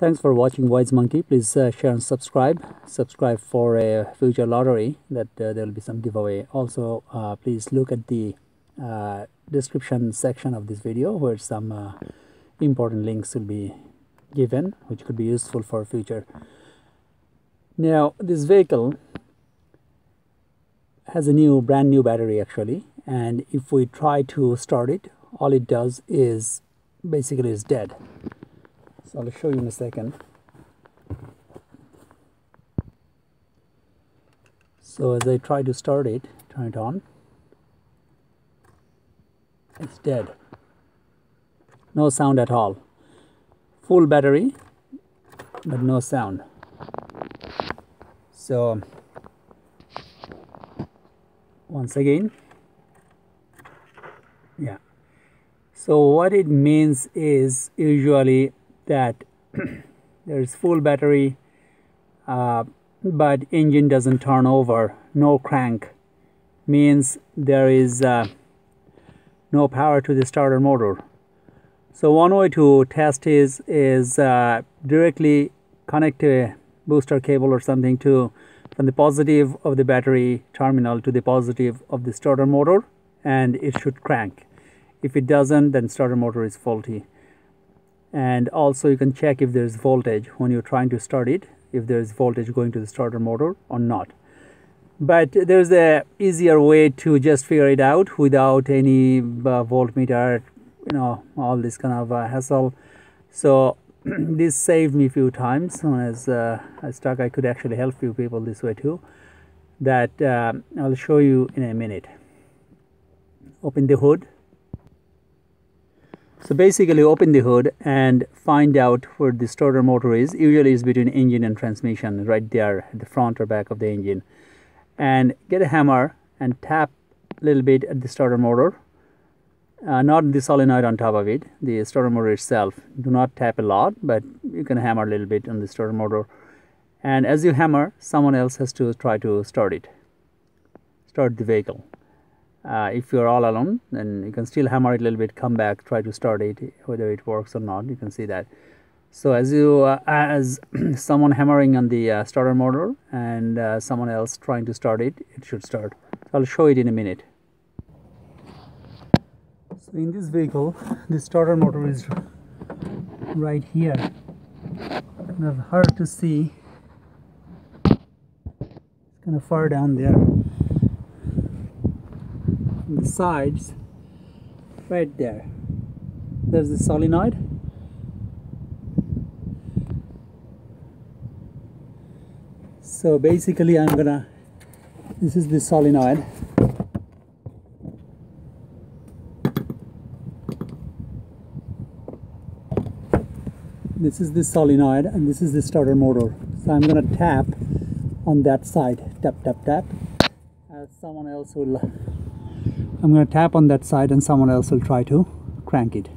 Thanks for watching Wise Monkey. Please share and subscribe for a future lottery that there will be some giveaway. Also please look at the description section of this video where some important links will be given which could be useful for future. Now this vehicle has a brand new battery actually, and if we try to start it, all it does is basically is dead. So I'll show you in a second. So as I try to start it, turn it on, it's dead. No sound at all. Full battery, but no sound. So once again, yeah. So what it means is usually that there is full battery, but engine doesn't turn over, no crank, means there is no power to the starter motor. So one way to test is directly connect a booster cable or something from the positive of the battery terminal to the positive of the starter motor, and it should crank. If it doesn't, then starter motor is faulty. And also you can check if there is voltage when you're trying to start it, if there is voltage going to the starter motor or not. But there's an easier way to just figure it out without any voltmeter, you know, all this kind of hassle. So this saved me a few times when I could actually help few people this way too. That I'll show you in a minute. Open the hood. So basically open the hood and find out where the starter motor is. Usually it's between engine and transmission, right there at the front or back of the engine. And get a hammer and tap a little bit at the starter motor. Not the solenoid on top of it, the starter motor itself. Do not tap a lot, but you can hammer a little bit on the starter motor. And as you hammer, someone else has to try to start it. Start the vehicle. If you're all alone, then you can still hammer it a little bit, come back, try to start it, whether it works or not, you can see that. So as you, someone hammering on the starter motor and someone else trying to start it, it should start. I'll show it in a minute. So in this vehicle, the starter motor is right here. Kind of hard to see. It's kind of far down there. The sides right there, there's the solenoid, so basically this is the solenoid, and this is the starter motor. So I'm gonna tap on that side, tap tap tap, as someone else will I'm going to tap on that side and someone else will try to crank it.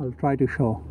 I'll try to show.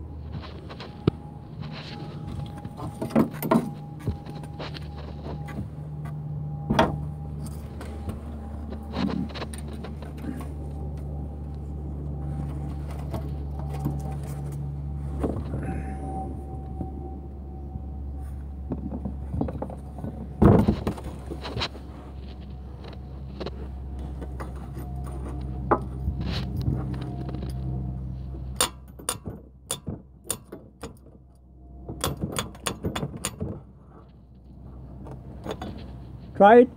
Try it.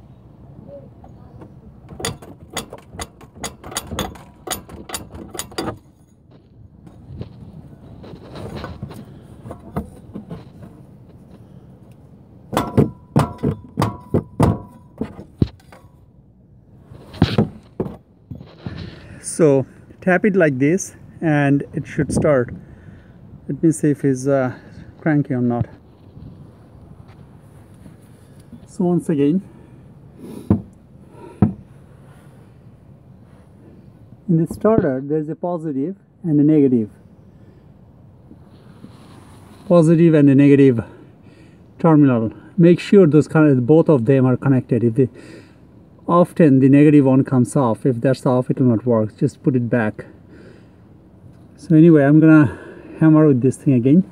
So tap it like this and it should start. Let me see if it's cranky or not. So once again, in the starter there is a positive and a negative. Positive and a negative terminal. Make sure both of them are connected. If the often the negative one comes off. If that's off, it will not work. Just put it back. So anyway, I'm gonna hammer with this thing again.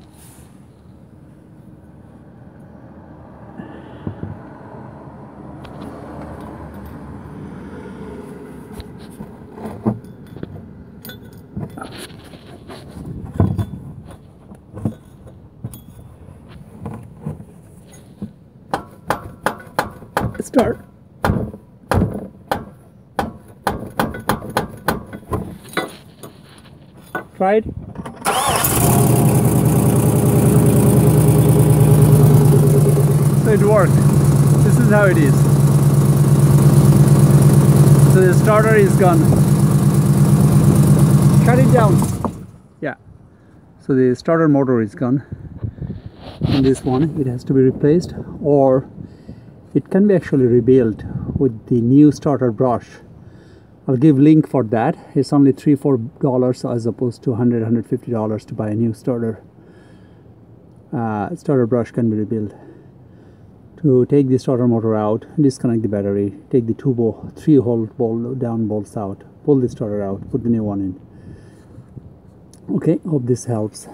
Start. Try it. So it worked. This is how it is. So the starter is gone. Shut it down. Yeah. So the starter motor is gone. And this one, it has to be replaced, or it can be actually rebuilt with the new starter brush. I'll give link for that. It's only $3–4 as opposed to $100–150 to buy a new starter. Starter brush can be rebuilt. To take the starter motor out, disconnect the battery, take the three down bolts out, pull the starter out, put the new one in. Okay, hope this helps.